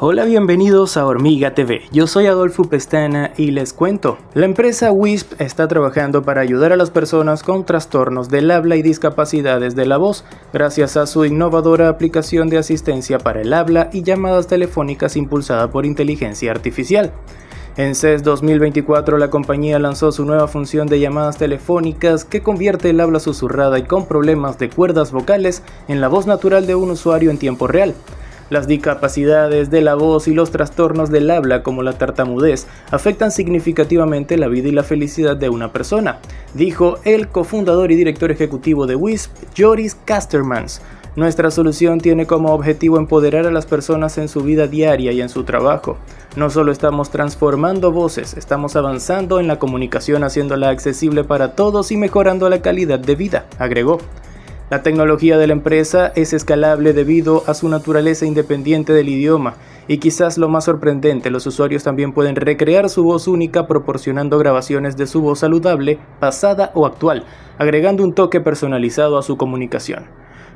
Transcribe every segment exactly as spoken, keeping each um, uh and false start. Hola, bienvenidos a Hormiga T V, yo soy Adolfo Pestana y les cuento. La empresa Whispp está trabajando para ayudar a las personas con trastornos del habla y discapacidades de la voz, gracias a su innovadora aplicación de asistencia para el habla y llamadas telefónicas impulsada por inteligencia artificial. En C E S dos mil veinticuatro la compañía lanzó su nueva función de llamadas telefónicas que convierte el habla susurrada y con problemas de cuerdas vocales en la voz natural de un usuario en tiempo real. Las discapacidades de la voz y los trastornos del habla como la tartamudez afectan significativamente la vida y la felicidad de una persona, dijo el cofundador y director ejecutivo de Whispp, Joris Castermans. Nuestra solución tiene como objetivo empoderar a las personas en su vida diaria y en su trabajo. No solo estamos transformando voces, estamos avanzando en la comunicación haciéndola accesible para todos y mejorando la calidad de vida, agregó. La tecnología de la empresa es escalable debido a su naturaleza independiente del idioma y quizás lo más sorprendente, los usuarios también pueden recrear su voz única proporcionando grabaciones de su voz saludable, pasada o actual, agregando un toque personalizado a su comunicación.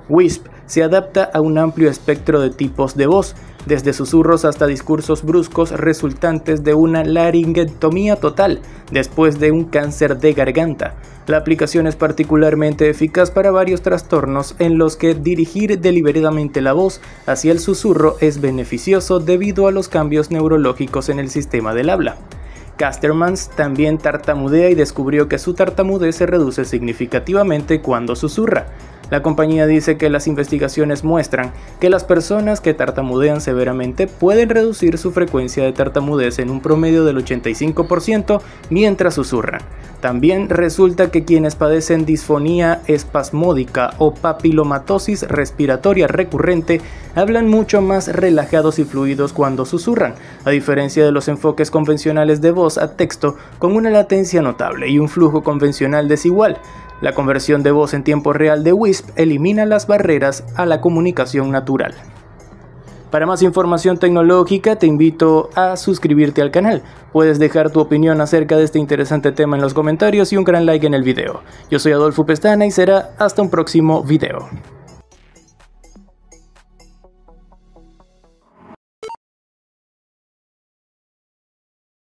Whispp se adapta a un amplio espectro de tipos de voz, desde susurros hasta discursos bruscos resultantes de una laringectomía total después de un cáncer de garganta. La aplicación es particularmente eficaz para varios trastornos en los que dirigir deliberadamente la voz hacia el susurro es beneficioso debido a los cambios neurológicos en el sistema del habla. Castermans también tartamudea y descubrió que su tartamudez se reduce significativamente cuando susurra. La compañía dice que las investigaciones muestran que las personas que tartamudean severamente pueden reducir su frecuencia de tartamudez en un promedio del ochenta y cinco por ciento mientras susurran. También resulta que quienes padecen disfonía espasmódica o papilomatosis respiratoria recurrente hablan mucho más relajados y fluidos cuando susurran, a diferencia de los enfoques convencionales de voz a texto con una latencia notable y un flujo convencional desigual. La conversión de voz en tiempo real de Whispp elimina las barreras a la comunicación natural. Para más información tecnológica te invito a suscribirte al canal. Puedes dejar tu opinión acerca de este interesante tema en los comentarios y un gran like en el video. Yo soy Adolfo Pestana y será hasta un próximo video.